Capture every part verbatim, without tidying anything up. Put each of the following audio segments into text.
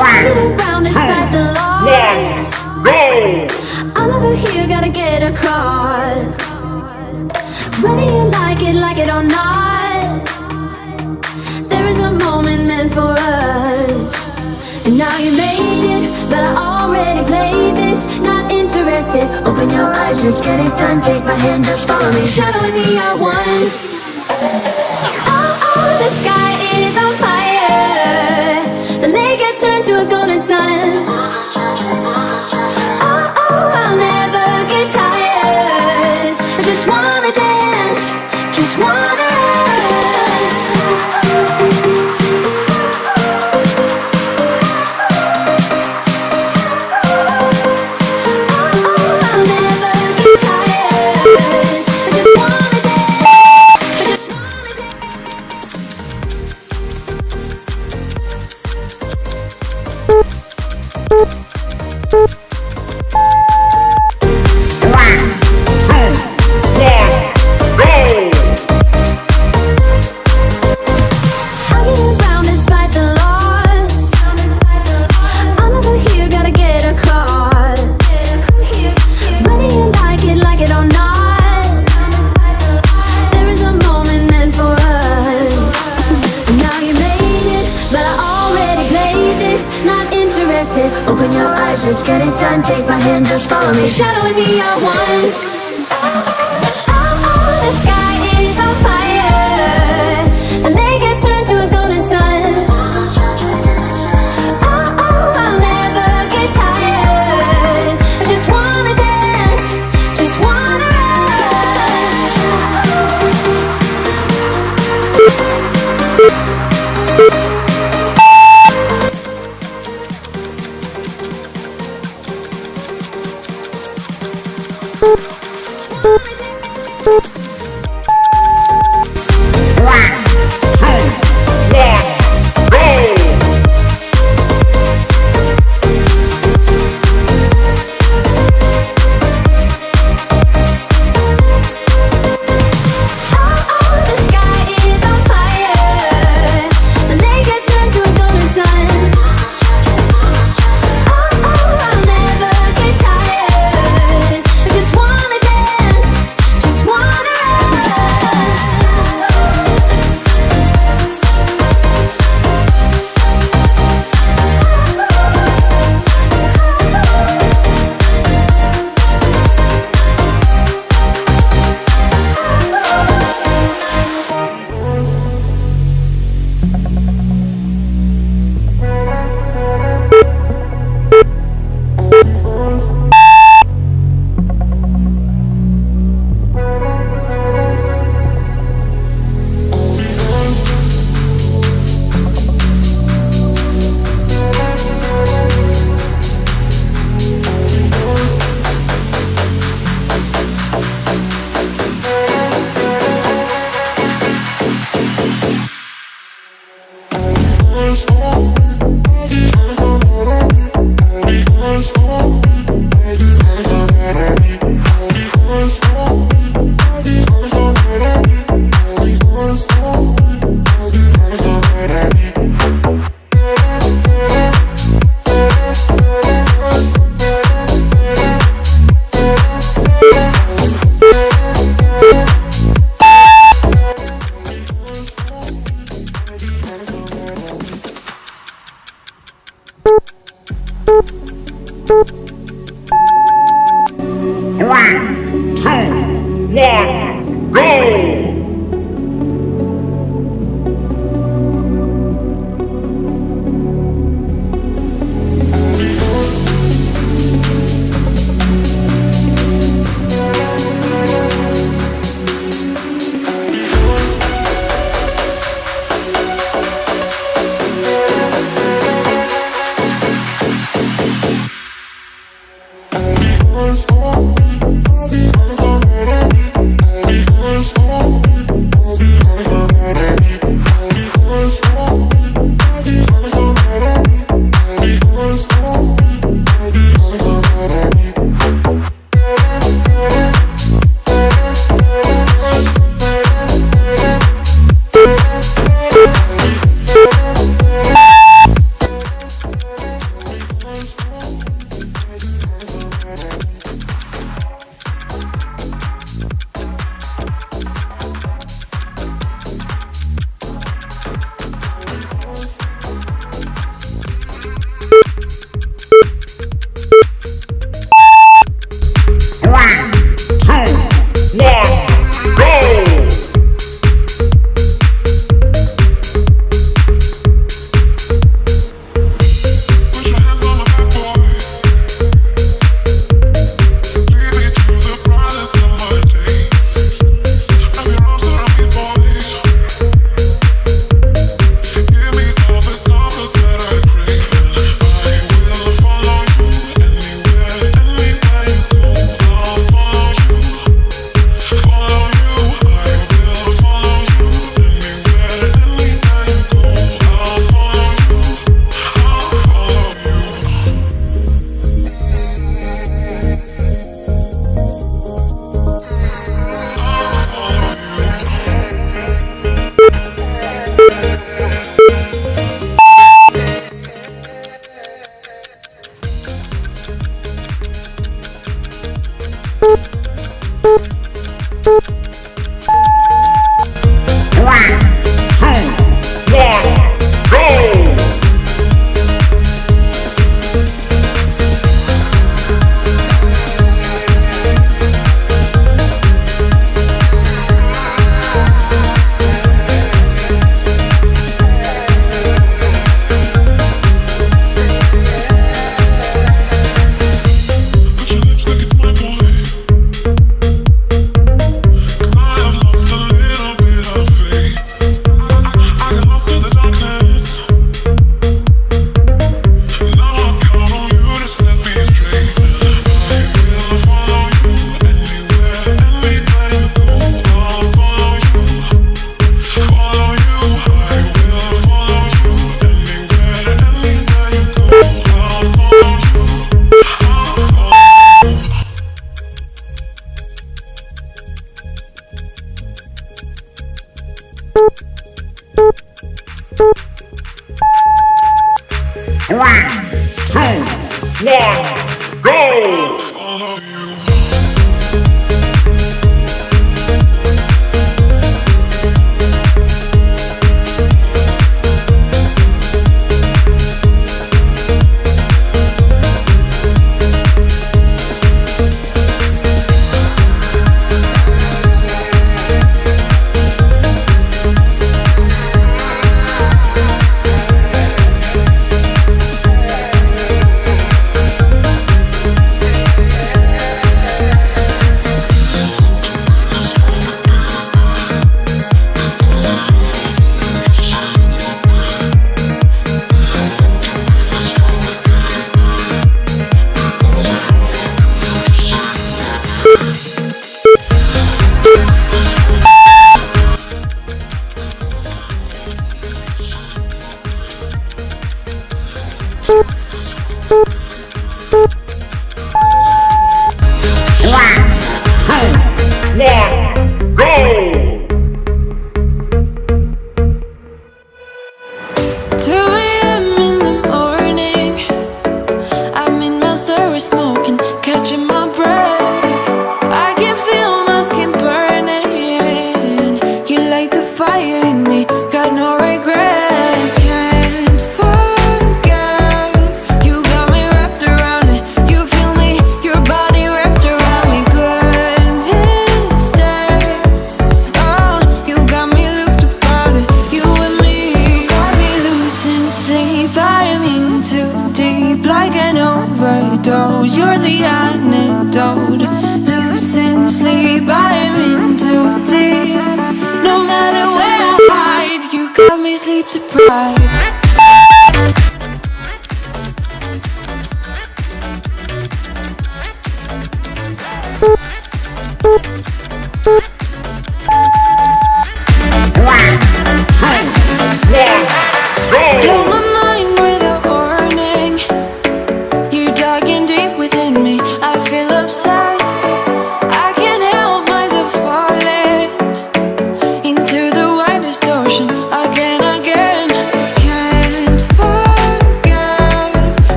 around. Let's go. I'm over here, gotta get across. Whether you like it, like it or not, there is a moment meant for us. And now you made it, but I already played this. Not interested, open your eyes, let's get it done. Take my hand, just follow me. Shadow and me are one. Oh, oh, the sky is on fire. The lake has turned to a golden sun. Oh, oh, I'll never get tired. I just wanna dance, just wanna. Open your eyes, let's get it done. Take my hand, just follow me. Shadow and me are one. Oh, oh, the sky is on fire. The lake has turned to a golden sun. Oh, oh, I'll never get tired. I just wanna dance, just wanna run. All the eyes are on me. All the eyes are on me. Forget,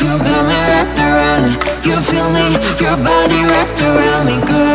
you got me wrapped around it. You feel me, your body wrapped around me. Good.